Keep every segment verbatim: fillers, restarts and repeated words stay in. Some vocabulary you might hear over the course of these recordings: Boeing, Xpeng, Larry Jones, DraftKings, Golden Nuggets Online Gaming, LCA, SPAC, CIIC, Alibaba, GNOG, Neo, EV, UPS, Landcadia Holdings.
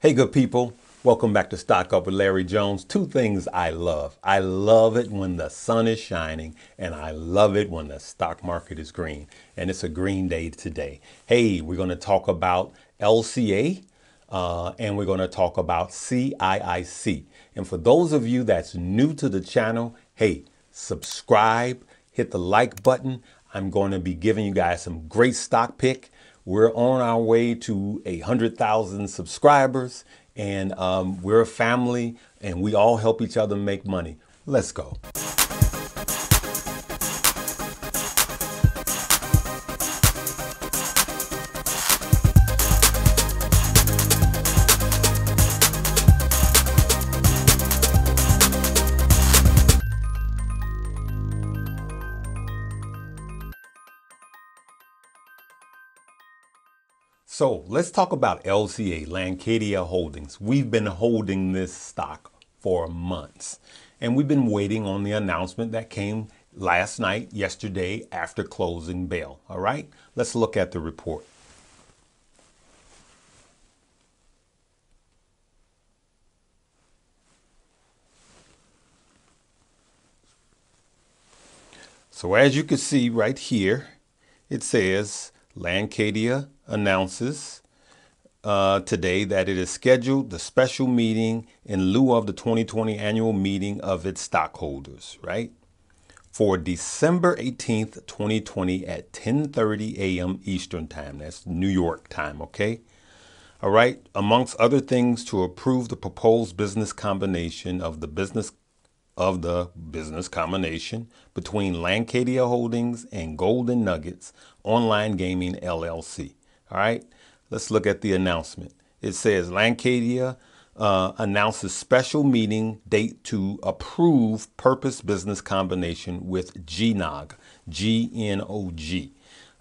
Hey, good people. Welcome back to Stock Up with Larry Jones. Two things I love. I love it when the sun is shining, and I love it when the stock market is green. And it's a green day today. Hey, we're going to talk about L C A, uh, and we're going to talk about C I I C. And for those of you that's new to the channel, hey, subscribe, hit the like button. I'm going to be giving you guys some great stock pick. We're on our way to one hundred thousand subscribers, and um, we're a family, and we all help each other make money. Let's go. So let's talk about L C A, Landcadia Holdings. We've been holding this stock for months, and we've been waiting on the announcement that came last night, yesterday, after closing bell. All right, let's look at the report. So as you can see right here, it says Landcadia announces uh, today that it has scheduled the special meeting in lieu of the twenty twenty annual meeting of its stockholders, right? For December eighteenth, twenty twenty at ten thirty a m Eastern time. That's New York time, okay? All right, amongst other things, to approve the proposed business combination of the business of the business combination between Landcadia Holdings and Golden Nuggets Online Gaming, L L C. All right, let's look at the announcement. It says Landcadia uh, announces special meeting date to approve purpose business combination with G N O G, G N O G.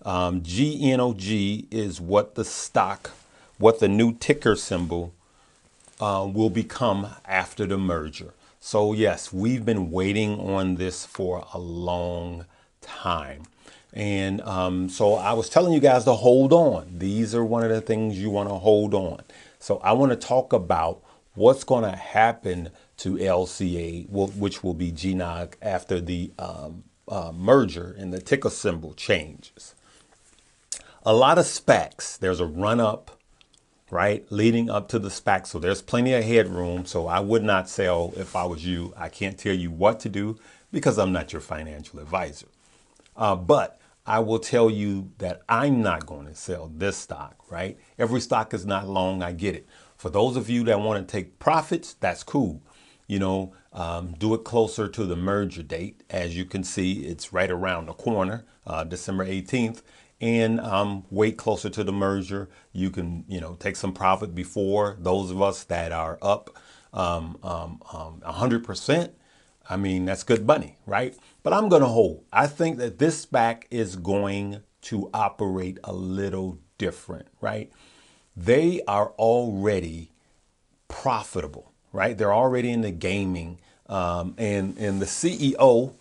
Um, G N O G is what the stock, what the new ticker symbol uh, will become after the merger. So yes, we've been waiting on this for a long time. And um, so I was telling you guys to hold on. These are one of the things you want to hold on. So I want to talk about what's going to happen to L C A, which will be G N O G, after the um, uh, merger and the ticker symbol changes. A lot of SPACs, there's a run up, right, leading up to the SPAC. So there's plenty of headroom. So I would not sell if I was you. I can't tell you what to do because I'm not your financial advisor. Uh, but I will tell you that I'm not going to sell this stock, right? Every stock is not long. I get it. For those of you that want to take profits, that's cool. You know, um, do it closer to the merger date. As you can see, it's right around the corner, uh, December eighteenth. And um, wait closer to the merger. You can, you know, take some profit before. Those of us that are up um, um, um, one hundred percent. I mean, that's good money, right? But I'm going to hold. I think that this SPAC is going to operate a little different, right? They are already profitable, right? They're already in the gaming, um, and, and the C E O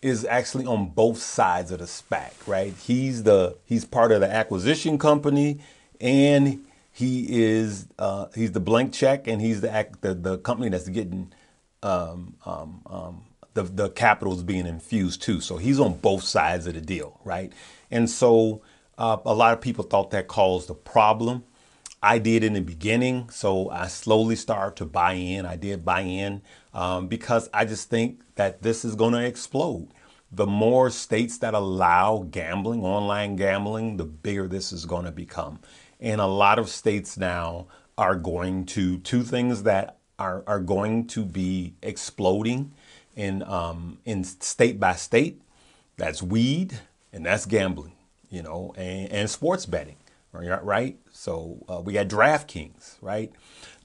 is actually on both sides of the SPAC, right? He's the he's part of the acquisition company, and he is uh, he's the blank check, and he's the the, the company that's getting um, um, um, the the capital is being infused too. So he's on both sides of the deal, right? And so uh, a lot of people thought that caused a problem. I did in the beginning, so I slowly started to buy in. I did buy in um, because I just think that this is going to explode. The more states that allow gambling, online gambling, the bigger this is going to become. And a lot of states now are going to, two things that are, are going to be exploding in, um, in state by state, that's weed and that's gambling, you know, and, and sports betting. Right? So uh, we got DraftKings, right?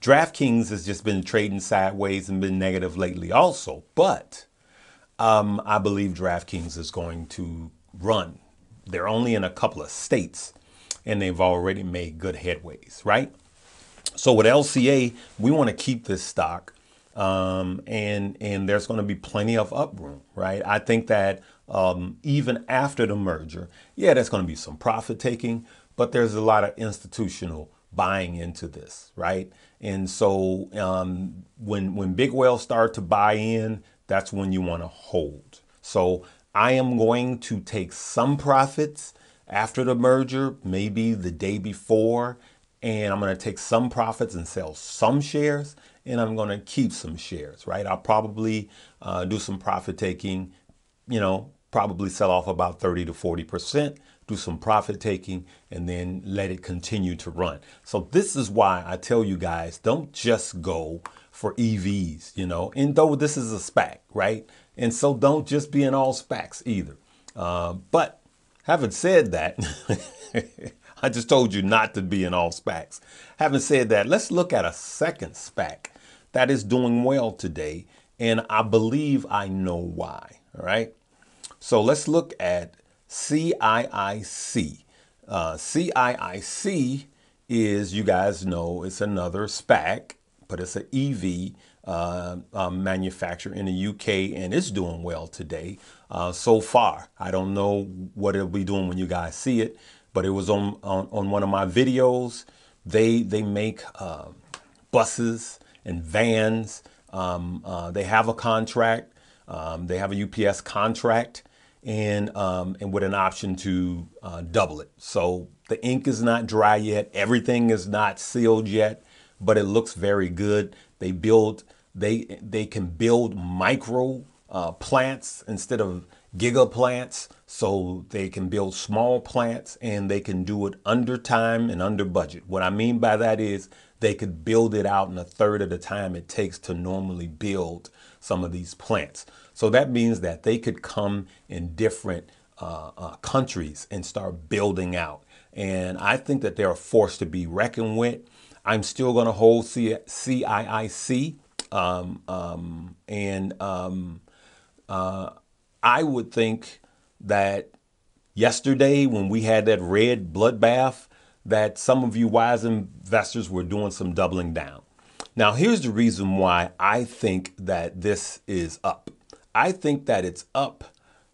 DraftKings has just been trading sideways and been negative lately also. But um, I believe DraftKings is going to run. They're only in a couple of states, and they've already made good headways, right? So with L C A, we want to keep this stock. Um, and, and there's going to be plenty of uproom, right? I think that um, even after the merger, yeah, there's going to be some profit taking, but there's a lot of institutional buying into this, right? And so um, when, when big whales start to buy in, that's when you want to hold. So I am going to take some profits after the merger, maybe the day before, and I'm going to take some profits and sell some shares, and I'm going to keep some shares, right? I'll probably uh, do some profit taking, you know, probably sell off about thirty to forty percent, do some profit taking, and then let it continue to run. So this is why I tell you guys, don't just go for E Vs, you know, and though this is a SPAC, right? And so don't just be in all SPACs either. Uh, but having said that, I just told you not to be in all SPACs. Having said that, let's look at a second SPAC that is doing well today. And I believe I know why, all right? So let's look at C I I C. Uh, C I I C is, you guys know, it's another SPAC, but it's an E V uh, uh, manufacturer in the U K, and it's doing well today uh, so far. I don't know what it'll be doing when you guys see it, but it was on, on, on one of my videos. They, they make uh, buses and vans. Um, uh, they have a contract. Um, they have a U P S contract, and, um, and with an option to uh, double it. So the ink is not dry yet. Everything is not sealed yet, but it looks very good. They build, they they can build micro uh, plants instead of giga plants. So they can build small plants, and they can do it under time and under budget. What I mean by that is they could build it out in a third of the time it takes to normally build some of these plants. So that means that they could come in different uh, uh, countries and start building out. And I think that they're a force to be reckoned with. I'm still going to hold C I I C, um, um, and um, uh, I would think that yesterday when we had that red bloodbath, that some of you wise investors were doing some doubling down. Now, here's the reason why I think that this is up. I think that it's up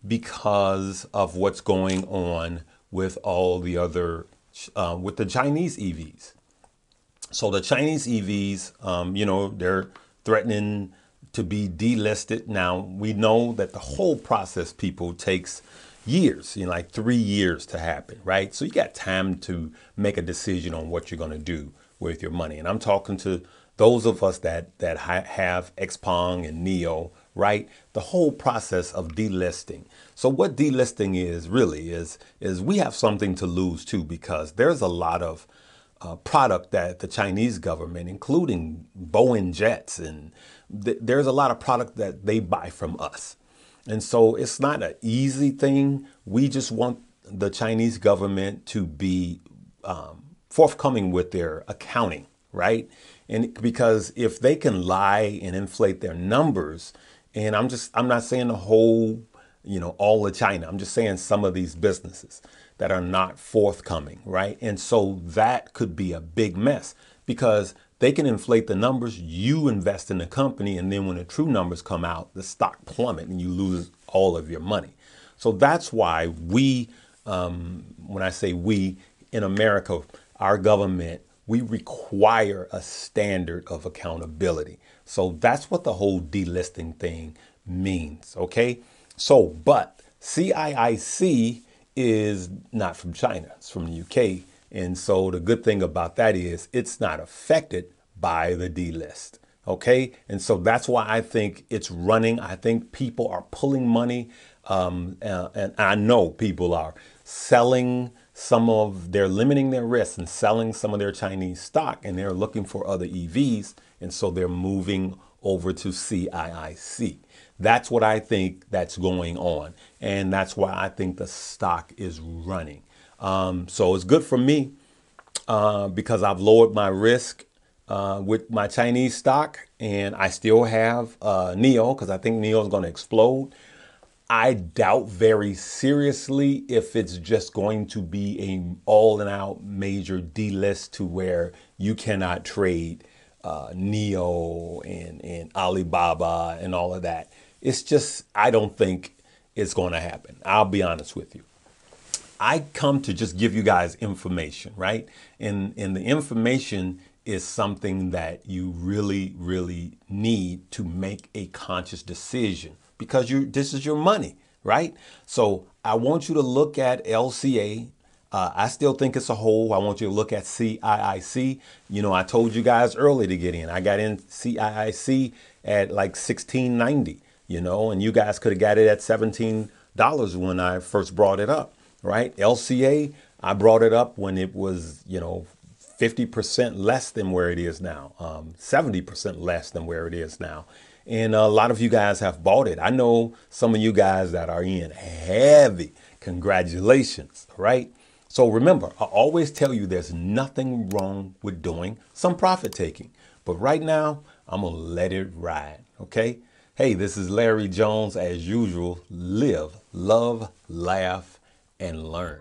because of what's going on with all the other, uh, with the Chinese E Vs. So the Chinese E Vs, um, you know, they're threatening to be delisted. Now, we know that the whole process, people, takes years, you know, like three years to happen, right? So you got time to make a decision on what you're going to do with your money. And I'm talking to those of us that, that have Xpeng and Neo, right? The whole process of delisting. So what delisting is really is, is we have something to lose too, because there's a lot of Uh, product that the Chinese government, including Boeing jets, and th there's a lot of product that they buy from us. And so it's not an easy thing. We just want the Chinese government to be um, forthcoming with their accounting, right? And because if they can lie and inflate their numbers, and I'm just, I'm not saying the whole, you know, all of China, I'm just saying some of these businesses that are not forthcoming, right? And so that could be a big mess, because they can inflate the numbers, you invest in the company, and then when the true numbers come out, the stock plummet and you lose all of your money. So that's why we, um, when I say we, in America, our government, we require a standard of accountability. So that's what the whole delisting thing means, okay? So, but C I I C is not from China, it's from the U K. And so the good thing about that is it's not affected by the delist, okay? And so that's why I think it's running. I think people are pulling money, um, and, and I know people are selling some of, they're limiting their risk and selling some of their Chinese stock, and they're looking for other E Vs. And so they're moving over to C I I C. That's what I think that's going on. And that's why I think the stock is running. Um, so it's good for me uh, because I've lowered my risk uh, with my Chinese stock, and I still have uh, Neo, because I think Neo is going to explode. I doubt very seriously if it's just going to be a all and out major delist to where you cannot trade uh, Neo and, and Alibaba and all of that. It's just, I don't think it's going to happen. I'll be honest with you. I come to just give you guys information, right? And, and the information is something that you really, really need to make a conscious decision, because you, this is your money, right? So I want you to look at L C A. Uh, I still think it's a hole. I want you to look at C I I C. You know, I told you guys early to get in. I got in C I I C at like sixteen ninety, you know, and you guys could have got it at seventeen dollars when I first brought it up, right? L C A, I brought it up when it was, you know, fifty percent less than where it is now, um, seventy percent less than where it is now. And a lot of you guys have bought it. I know some of you guys that are in heavy. Congratulations, right? So remember, I always tell you there's nothing wrong with doing some profit taking, but right now I'm gonna let it ride, okay? Hey, this is Larry Jones. As usual, live, love, laugh, and learn.